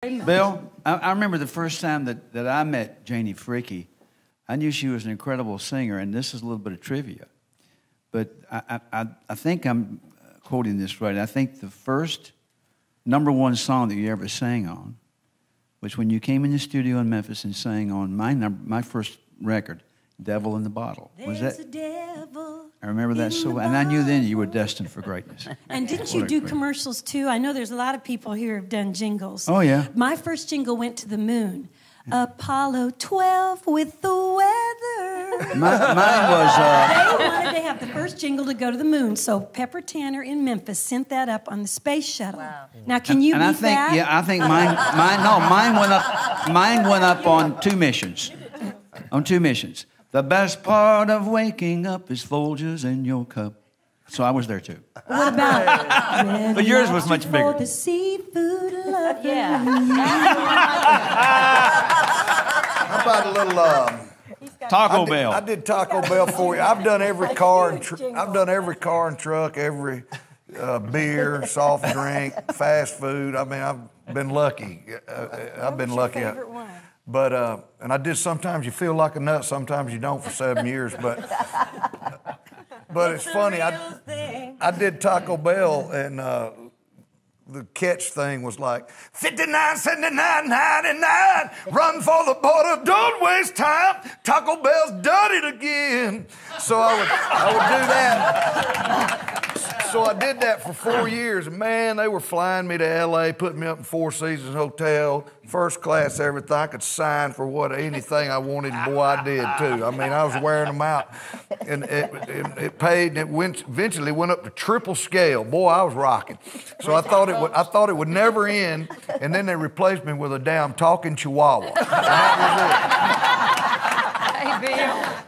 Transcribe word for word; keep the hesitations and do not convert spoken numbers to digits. Bill, I, I remember the first time that, that I met Janie Fricke, I knew she was an incredible singer, and this is a little bit of trivia. But I, I, I think I'm quoting this right. I think the first number one song that you ever sang on was when you came in the studio in Memphis and sang on my, number, my first record, Devil in the Bottle. Was that? There's a devil. I remember that so well. And I knew then you were destined for greatness. And didn't you do commercials too? I know there's a lot of people here who have done jingles. Oh, yeah. My first jingle went to the moon. Yeah. Apollo twelve with the weather. My, mine was... Uh... They wanted to have the first jingle to go to the moon, so Pepper Tanner in Memphis sent that up on the space shuttle. Wow. Now, can you and, and beat I think, that? Yeah, I think mine... mine no, mine went up, mine went up on two missions. On two missions. The best part of waking up is Folgers in your cup. So I was there too. What about? But yours was much bigger. The seafood love. Yeah. How about a little um, Taco Bell? I did Taco Bell for you. I've done every car and tr I've done every car and truck, every uh, beer, soft drink, fast food. I mean, I've been lucky. Uh, I've been lucky. Your favorite one? But, uh, and I did, sometimes you feel like a nut, sometimes you don't for seven years, but but it's, it's funny, I, I did Taco Bell, and uh, the catch thing was like, fifty-nine, seventy-nine, ninety-nine, run for the border, don't waste time, Taco Bell's done it again. So I would, I would do that. So I did that for four years, and man, they were flying me to L A, putting me up in Four Seasons Hotel, first class, everything. I could sign for what anything I wanted, and boy, I did too. I mean, I was wearing them out, and it, it, it paid, and it went eventually went up to triple scale. Boy, I was rocking. So I thought it would, I thought it would never end, and then they replaced me with a damn talking chihuahua. And that was it. Hey, Bill.